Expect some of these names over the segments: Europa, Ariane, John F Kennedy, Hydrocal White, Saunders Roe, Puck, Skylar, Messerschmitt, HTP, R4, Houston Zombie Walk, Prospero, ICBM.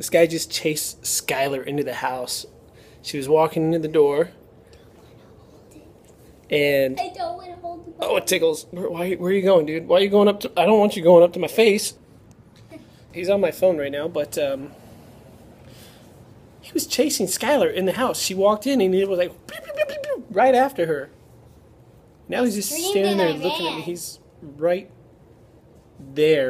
This guy just chased Skylar into the house. She was walking into the door. And I don't want to hold the button. Oh, it tickles. Where are you going, dude? Why are you going up to... I don't want you going up to my face. He's on my phone right now, but he was chasing Skylar in the house. She walked in and he was like bleep, bleep, bleep, bleep, right after her. Now he's just standing there looking at me. He's right there.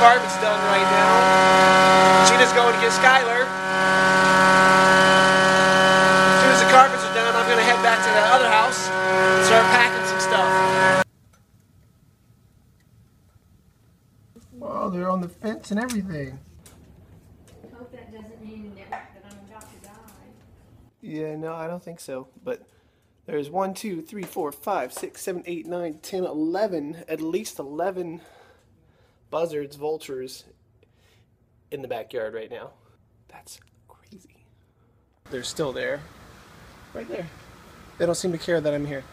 Carpet's done right now. Gina's going to get Skylar. As soon as the carpets are done, I'm going to head back to the other house and start packing some stuff. Wow, they're on the fence and everything. I hope that doesn't mean that I'm about to die. Yeah, no, I don't think so. But there's 1, 2, 3, 4, 5, 6, 7, 8, 9, 10, 11, at least 11... buzzards, vultures in the backyard right now. That's crazy. They're still there. Right there. They don't seem to care that I'm here.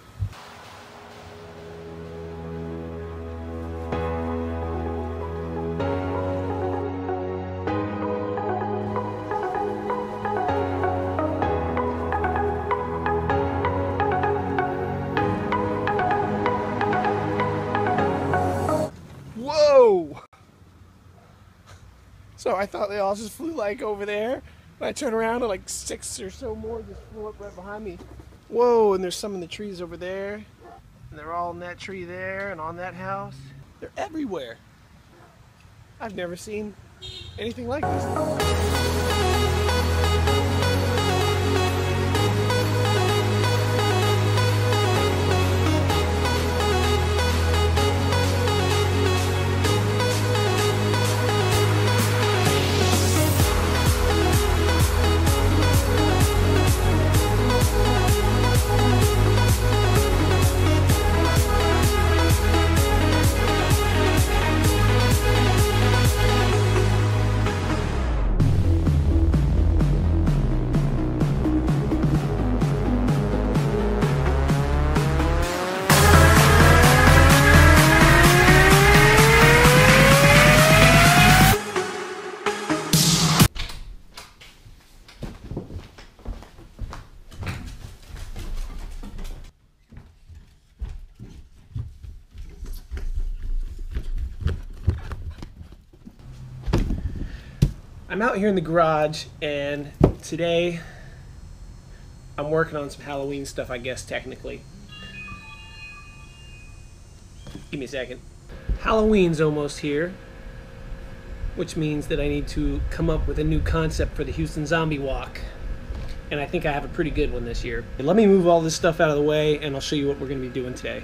So I thought they all just flew like over there. When I turn around and like 6 or so more just flew up right behind me. Whoa, and there's some in the trees over there. And they're all in that tree there and on that house. They're everywhere. I've never seen anything like this. I'm out here in the garage, and today I'm working on some Halloween stuff, I guess, technically. Give me a second. Halloween's almost here, which means that I need to come up with a new concept for the Houston Zombie Walk, and I think I have a pretty good one this year. And let me move all this stuff out of the way, and I'll show you what we're going to be doing today.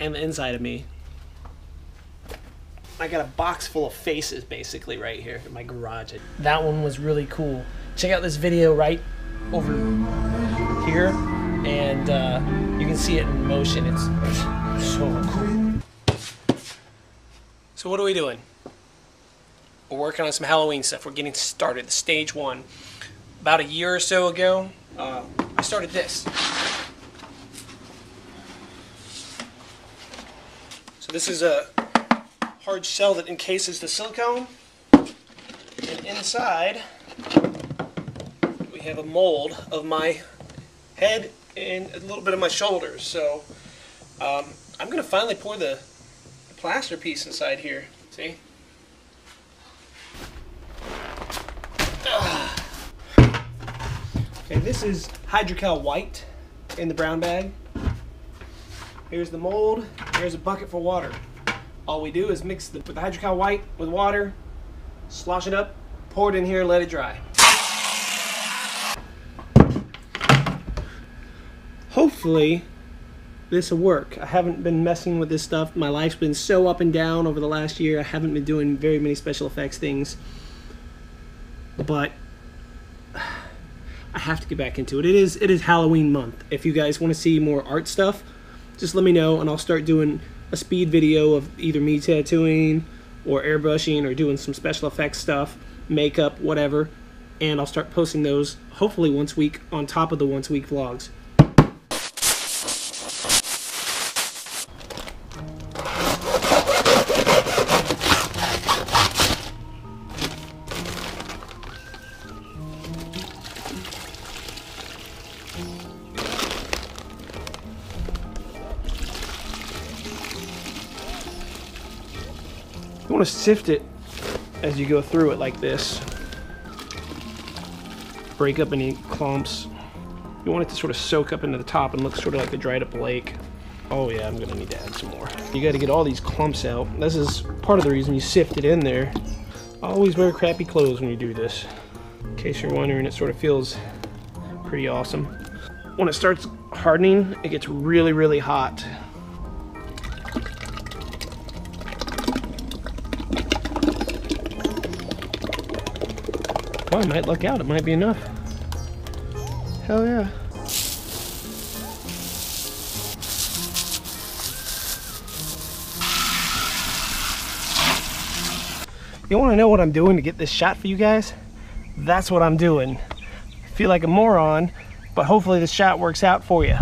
And the inside of me. I got a box full of faces basically right here in my garage. That one was really cool. Check out this video right over here and you can see it in motion. It's so cool. So what are we doing? We're working on some Halloween stuff. We're getting started. Stage one. About a year or so ago, I started this. This is a hard shell that encases the silicone. And inside, we have a mold of my head and a little bit of my shoulders. So I'm going to finally pour the plaster piece inside here. See? Okay, this is Hydrocal White in the brown bag. Here's the mold. Here's a bucket for water. All we do is mix the Hydrocal White with water, slosh it up, pour it in here, let it dry. Hopefully this will work. I haven't been messing with this stuff. My life's been so up and down over the last year. I haven't been doing very many special effects things. But I have to get back into it. It is Halloween month. If you guys want to see more art stuff, just let me know and I'll start doing a speed video of either me tattooing or airbrushing or doing some special effects stuff, makeup, whatever, and I'll start posting those hopefully once a week on top of the once a week vlogs. You want to sift it as you go through it like this. Break up any clumps. You want it to sort of soak up into the top and look sort of like the dried up lake. Oh yeah, I'm gonna need to add some more. You got to get all these clumps out. This is part of the reason you sift it in there. I always wear crappy clothes when you do this. In case you're wondering, it sort of feels pretty awesome. When it starts hardening, it gets really, really hot. Oh, I might luck out, it might be enough. Hell yeah. You want to know what I'm doing to get this shot for you guys? That's what I'm doing. I feel like a moron, but hopefully this shot works out for you.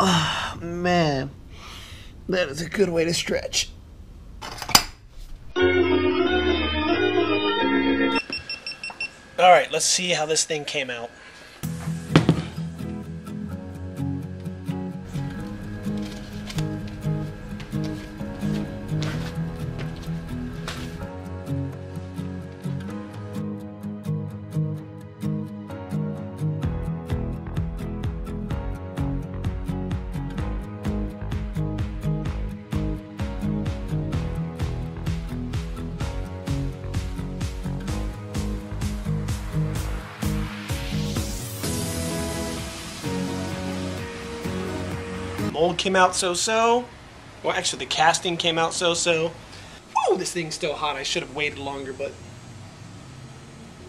Oh, man, that is a good way to stretch. All right, let's see how this thing came out. Mold came out so-so. Well, actually, the casting came out so-so. Oh, this thing's still hot. I should have waited longer, but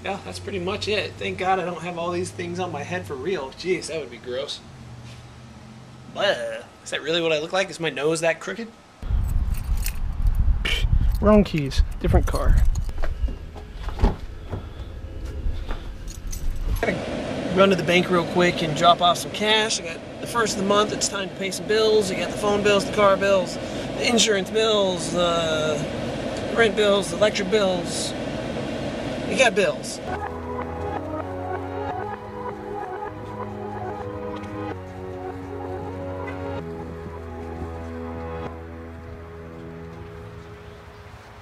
yeah, that's pretty much it. Thank God I don't have all these things on my head for real. Jeez, that would be gross. Bleh. Is that really what I look like? Is my nose that crooked? Wrong keys. Different car. Run to the bank real quick and drop off some cash. I got the first of the month, it's time to pay some bills. I got the phone bills, the car bills, the insurance bills, the rent bills, the electric bills. You got bills.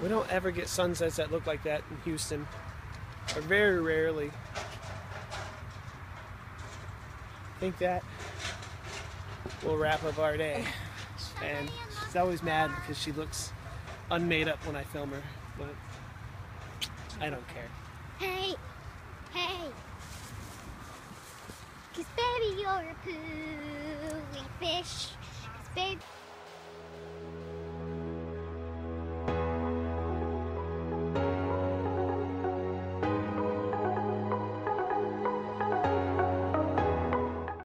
We don't ever get sunsets that look like that in Houston, or very rarely. I think that will wrap up our day. And she's always mad because she looks unmade up when I film her, but I don't care. Hey, hey, 'cause baby you're a pooey fish.